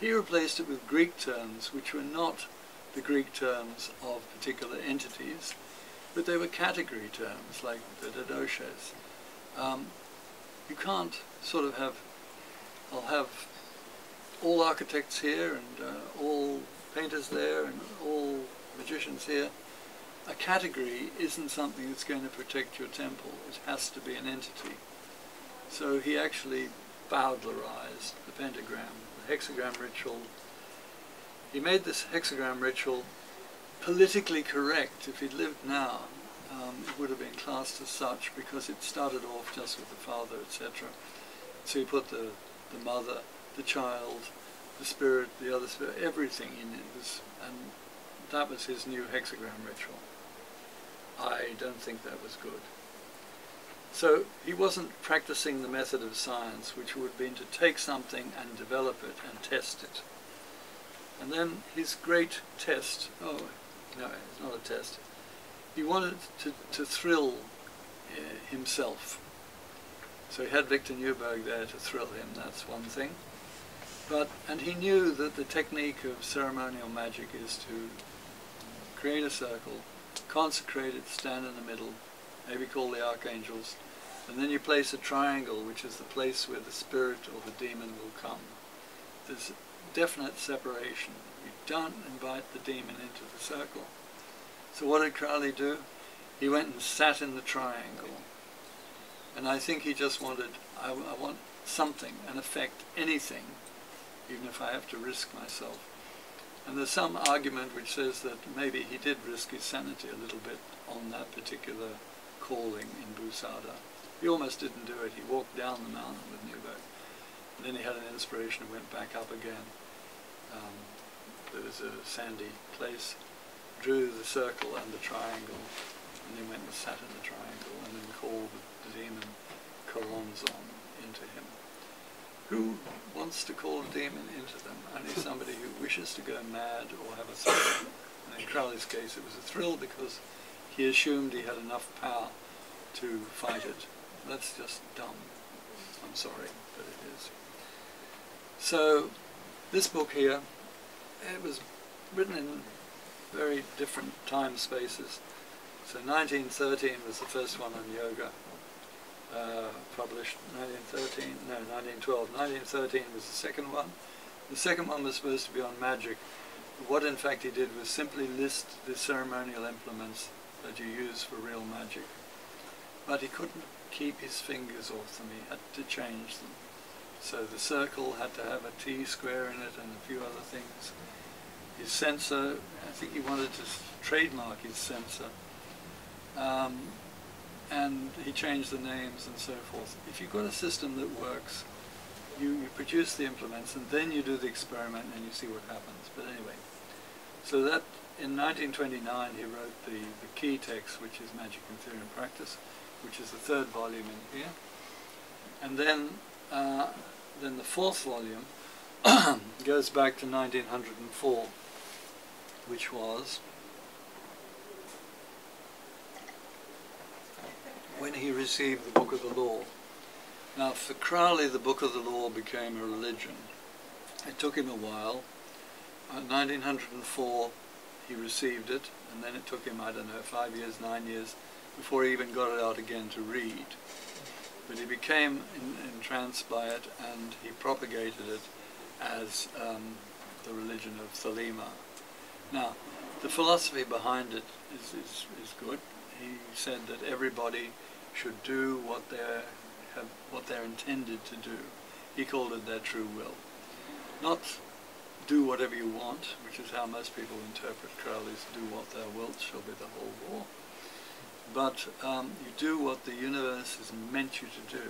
He replaced it with Greek terms, which were not the Greek terms of particular entities, but they were category terms, like the Dodoshes. Um, you can't sort of have, I'll have all architects here, and uh, all painters there, and all magicians here. A category isn't something that's going to protect your temple. It has to be an entity. So he actually Bowdlerized the pentagram, the hexagram ritual. He made this hexagram ritual politically correct. If he'd lived now, um, it would have been classed as such, because it started off just with the father, et cetera. So you put the, the mother, the child, the spirit, the other spirit, everything in it. Was, and that was his new hexagram ritual. I don't think that was good. So he wasn't practicing the method of science, which would have been to take something and develop it and test it. And then his great test, oh, no, it's not a test. He wanted to, to thrill uh, himself. So he had Victor Neuberg there to thrill him, that's one thing. But, and he knew that the technique of ceremonial magic is to create a circle, consecrate it, stand in the middle, maybe call the archangels, and then you place a triangle, which is the place where the spirit or the demon will come. There's definite separation. You don't invite the demon into the circle. So what did Crowley do? He went and sat in the triangle. And I think he just wanted, I, I want something, an effect, anything, even if I have to risk myself. And there's some argument which says that maybe he did risk his sanity a little bit on that particular calling in Bou Saada. He almost didn't do it. He walked down the mountain with Neuberg. And then he had an inspiration and went back up again. Um, there was a sandy place, drew the circle and the triangle, and then went and sat in the triangle, and then called the demon Koronzon into him. Who wants to call a demon into them? Only somebody who wishes to go mad or have a thrill. And in Crowley's case, it was a thrill because he assumed he had enough power to fight it. That's just dumb. I'm sorry, but it is. So this book here, it was written in very different time spaces. So nineteen thirteen was the first one on yoga, uh, published. nineteen thirteen, no, nineteen twelve. nineteen thirteen was the second one. The second one was supposed to be on magic. What in fact he did was simply list the ceremonial implements that you use for real magic. But he couldn't keep his fingers off them, he had to change them. So the circle had to have a T-square in it and a few other things. His censer, I think he wanted to trademark his censer. Um, and he changed the names and so forth. If you've got a system that works, you, you produce the implements and then you do the experiment and you see what happens. But anyway, so that in nineteen twenty-nine he wrote the, the key text, which is Magic in Theory and Practice, which is the third volume in here. And then Uh, then the fourth volume goes back to nineteen oh four, which was when he received the Book of the Law. Now for Crowley, the Book of the Law became a religion. It took him a while. In nineteen oh four he received it, and then it took him, I don't know, five years, nine years, before he even got it out again to read. But he became en entranced by it, and he propagated it as um, the religion of Thelema. Now, the philosophy behind it is, is, is good. He said that everybody should do what they're, have, what they're intended to do. He called it their true will. Not do whatever you want, which is how most people interpret Crowley's "do what thou wilt shall be the whole law." But um, you do what the universe has meant you to do.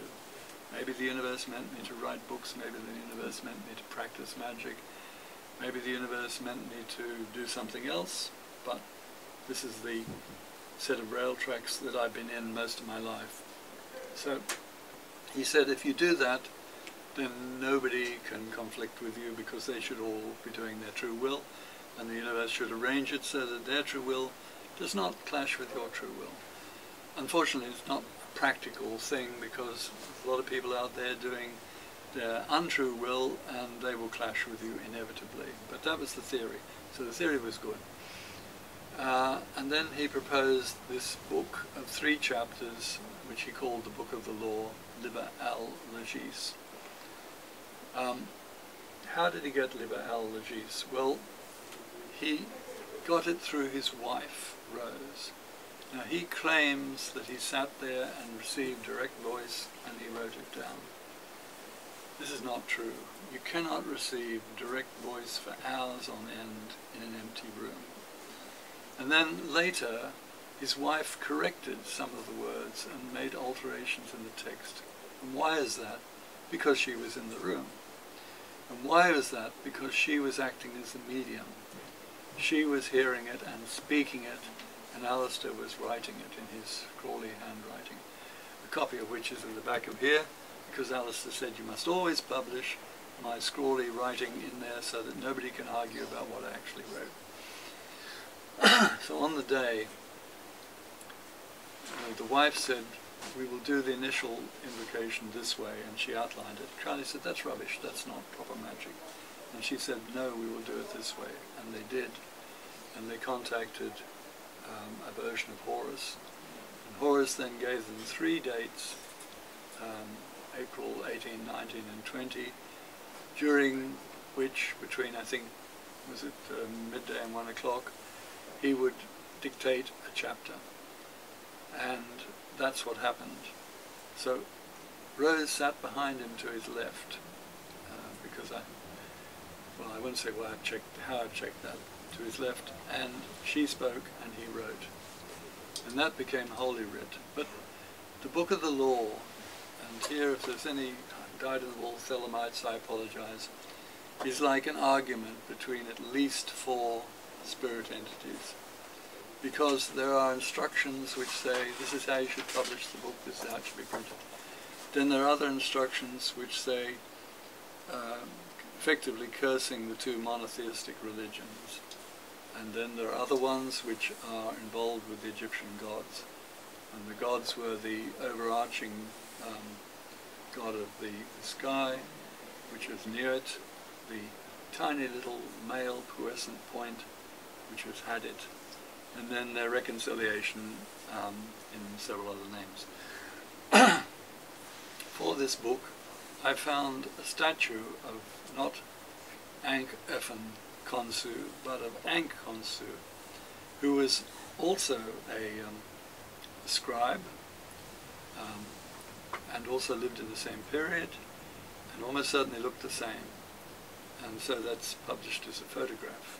Maybe the universe meant me to write books, maybe the universe meant me to practice magic, maybe the universe meant me to do something else, but this is the set of rail tracks that I've been in most of my life. So he said if you do that, then nobody can conflict with you, because they should all be doing their true will, and the universe should arrange it so that their true will does not clash with your true will. Unfortunately, it's not a practical thing, because a lot of people out there doing their untrue will, and they will clash with you inevitably. But that was the theory. So the theory was good. Uh, and then he proposed this book of three chapters, which he called the Book of the Law, Liber al Legis. Um, how did he get Liber al Legis? Well, he got it through his wife, Rose. Now he claims that he sat there and received direct voice and he wrote it down. This is not true. You cannot receive direct voice for hours on end in an empty room. And then later, his wife corrected some of the words and made alterations in the text. And why is that? Because she was in the room. And why was that? Because she was acting as the medium. She was hearing it and speaking it, and Aleister was writing it in his Crowley handwriting, a copy of which is in the back of here, because Aleister said you must always publish my Crowley writing in there so that nobody can argue about what I actually wrote. So on the day, you know, the wife said, we will do the initial invocation this way, and she outlined it. Crowley said, that's rubbish, that's not proper magic. And she said, no, we will do it this way. And they did. And they contacted um, a version of Horace. And Horace then gave them three dates, um, April eighteen, nineteen, and twenty, during which, between, I think, was it um, midday and one o'clock, he would dictate a chapter. And that's what happened. So Rose sat behind him to his left, uh, because I, well, I won't say why I've checked, how I've checked that, to his left, and she spoke and he wrote. And that became Holy Writ. But the Book of the Law, and here if there's any guide-in-the-wall Thelemites, I apologize, is like an argument between at least four spirit entities, because there are instructions which say, this is how you should publish the book, this is how it should be printed. Then there are other instructions which say, um, effectively cursing the two monotheistic religions. And then there are other ones which are involved with the Egyptian gods. And the gods were the overarching um, god of the sky, which was Newt, the tiny little male puescent point, which was Hadit, and then their reconciliation um, in several other names. For this book, I found a statue of not Ankh-Efen Khonsu, but of Ankh-Khonsu, who was also a um, scribe um, and also lived in the same period and almost certainly looked the same. And so that's published as a photograph.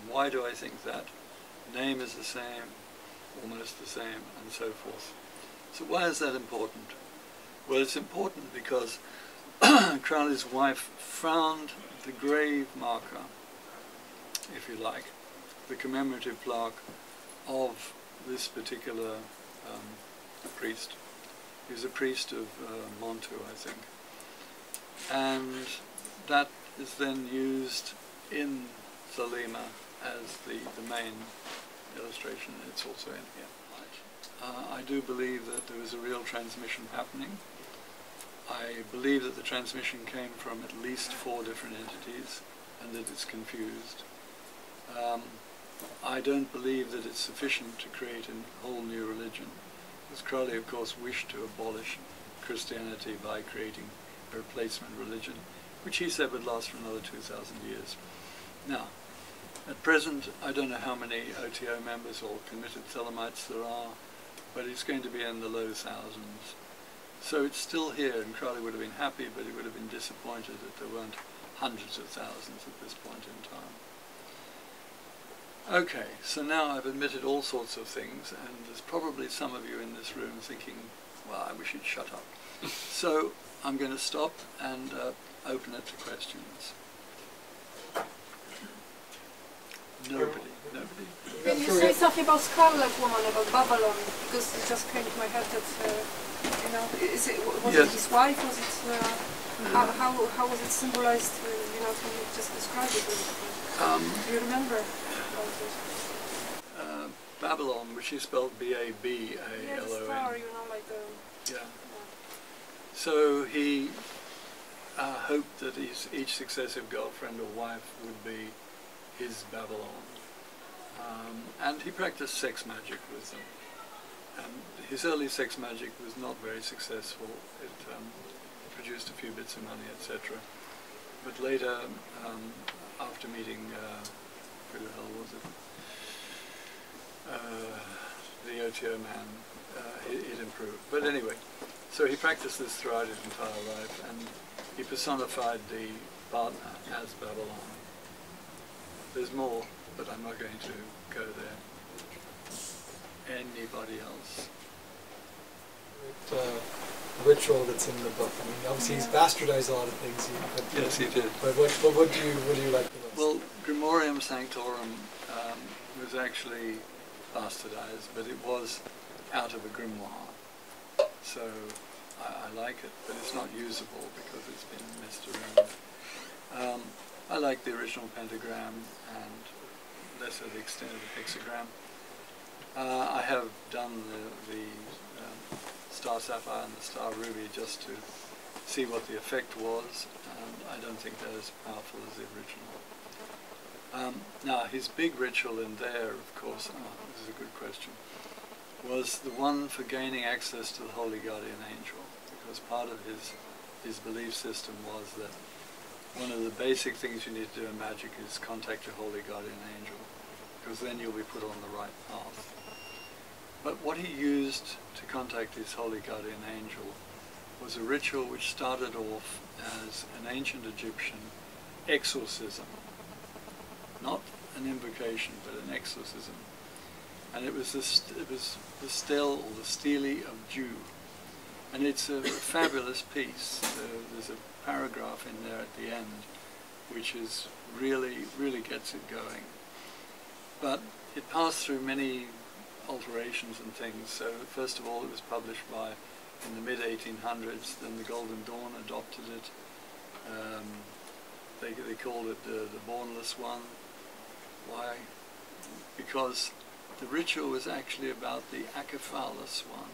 And why do I think that? Name is the same, almost the same, and so forth. So why is that important? Well, it's important because Crowley's wife found the grave marker, if you like, the commemorative plaque of this particular um, priest. He was a priest of uh, Montu, I think. And that is then used in Thelema as the, the main illustration. It's also in here. Uh, I do believe that there was a real transmission happening. I believe that the transmission came from at least four different entities and that it's confused. Um, I don't believe that it's sufficient to create a whole new religion, because Crowley, of course, wished to abolish Christianity by creating a replacement religion, which he said would last for another two thousand years. Now, at present, I don't know how many O T O members or committed Thelemites there are, but it's going to be in the low thousands. So it's still here, and Crowley would have been happy, but he would have been disappointed that there weren't hundreds of thousands at this point in time. Okay, so now I've admitted all sorts of things, and there's probably some of you in this room thinking, well, I wish you'd shut up. So I'm going to stop and uh, open it to questions. Nobody, nobody. Can you say something about Scarlet Woman, about Babylon? Because it just came to my head that, uh, you know, is it, was yes. it his wife? Was it, uh, mm. how, how, how was it symbolized? Uh, you know, can you just describe it? Um, Do you remember about it? Uh, Babylon, which is spelled B A B A L O N. Yeah, star, you know, like the... Yeah. yeah. So he uh, hoped that his, each successive girlfriend or wife would be his Babylon, um, and he practiced sex magic with them. And his early sex magic was not very successful. It um, produced a few bits of money, et cetera. But later, um, after meeting uh, who the hell was it, uh, the O T O man, uh, it, it improved. But anyway, so he practiced this throughout his entire life, and he personified the partner as Babylon. There's more, but I'm not going to go there. anybody else. That, uh, ritual that's in the book. I mean, obviously he's bastardized a lot of things. He, yes, he did. But what, but what do you, what do you like the most? Well, Grimorium Sanctorum um, was actually bastardized, but it was out of a grimoire. So I, I like it, but it's not usable because it's been messed around. Um, I like the original pentagram and lesser the extent of the hexagram. Uh, I have done the, the um, Star Sapphire and the Star Ruby just to see what the effect was, and I don't think they're as powerful as the original. Um, now, his big ritual in there, of course, oh, this is a good question, was the one for gaining access to the Holy Guardian Angel, because part of his, his belief system was that one of the basic things you need to do in magic is contact your Holy Guardian Angel, because then you'll be put on the right path. But what he used to contact his Holy Guardian Angel was a ritual which started off as an ancient Egyptian exorcism. Not an invocation, but an exorcism. And it was the, it was the stele, or the stele of Jew. And it's a fabulous piece. Uh, there's a paragraph in there at the end, which is really, really gets it going. But it passed through many alterations and things. So first of all, it was published by, in the mid eighteen hundreds, then the Golden Dawn adopted it. Um, they, they called it the, the Bornless One. Why? Because the ritual was actually about the Akephalos one.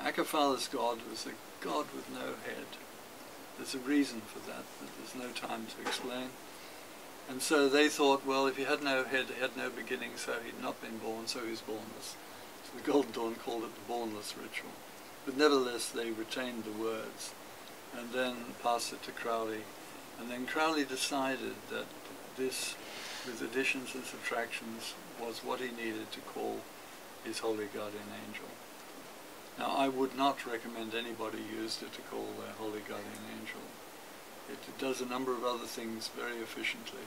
Uh, Akephalos god was a god with no head. There's a reason for that, but there's no time to explain. And so they thought, well, if he had no head, he had no beginning, so he'd not been born, so he's bornless. So the Golden Dawn called it the Bornless Ritual. But nevertheless, they retained the words and then passed it to Crowley. And then Crowley decided that this, with additions and subtractions, was what he needed to call his Holy Guardian Angel. Now, I would not recommend anybody used it to call their Holy Guardian Angel. It does a number of other things very efficiently.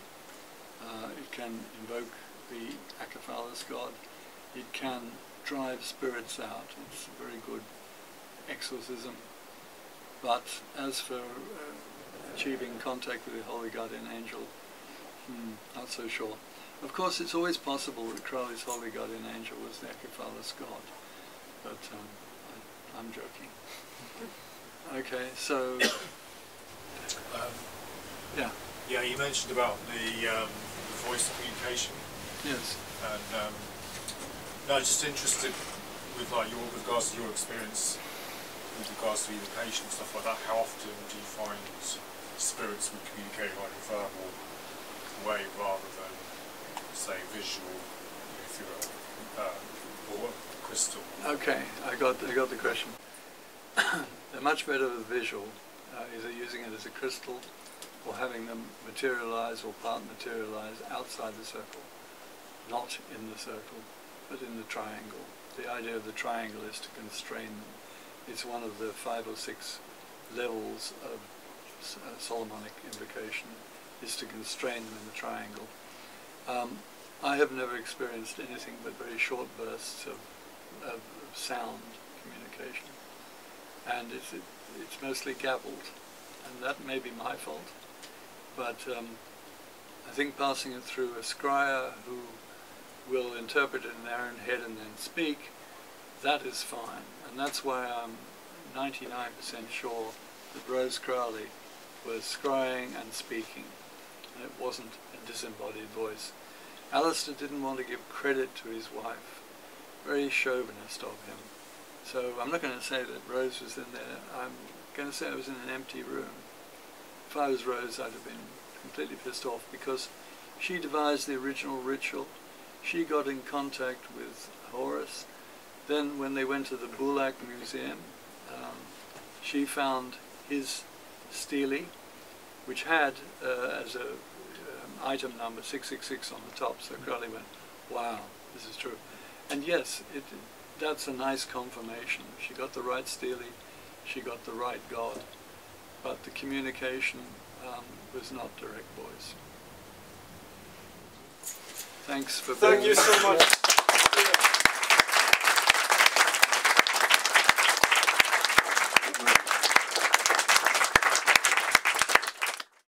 Uh, it can invoke the Akephalos god. It can drive spirits out. It's a very good exorcism. But as for uh, achieving contact with the Holy Guardian Angel, hmm, not so sure. Of course, it's always possible that Crowley's Holy Guardian Angel was the Akephalos god. But um, I, I'm joking. Okay, so... Um, yeah. Yeah, you mentioned about the, um, the voice communication. Yes. And um, no, just interested with like your with regards to your experience with regards to evocation and stuff like that. How often do you find spirits would communicate like a verbal way rather than say visual, if you will, uh, or crystal? Okay, I got I got the question. They're much better with visual. Uh, either using it as a crystal or having them materialize or part materialize outside the circle, not in the circle, but in the triangle. The idea of the triangle is to constrain them. It's one of the five or six levels of uh, Solomonic invocation, is to constrain them in the triangle. Um, I have never experienced anything but very short bursts of, of, of sound communication. And it's, it, it's mostly gabbled, and that may be my fault, but um, I think passing it through a scryer who will interpret it in their own head and then speak, that is fine. And that's why I'm ninety-nine percent sure that Rose Crowley was scrying and speaking, and it wasn't a disembodied voice. Aleister didn't want to give credit to his wife, very chauvinist of him. So I'm not going to say that Rose was in there. I'm going to say I was in an empty room. If I was Rose, I'd have been completely pissed off, because she devised the original ritual. She got in contact with Horace. Then when they went to the Boulak Museum, um, she found his stele, which had uh, as a um, item number six six six on the top. So Crowley went, wow, this is true. And yes, it... that's a nice confirmation. She got the right stele, she got the right god, but the communication um, was not direct voice. Thanks for being here. Thank you so much.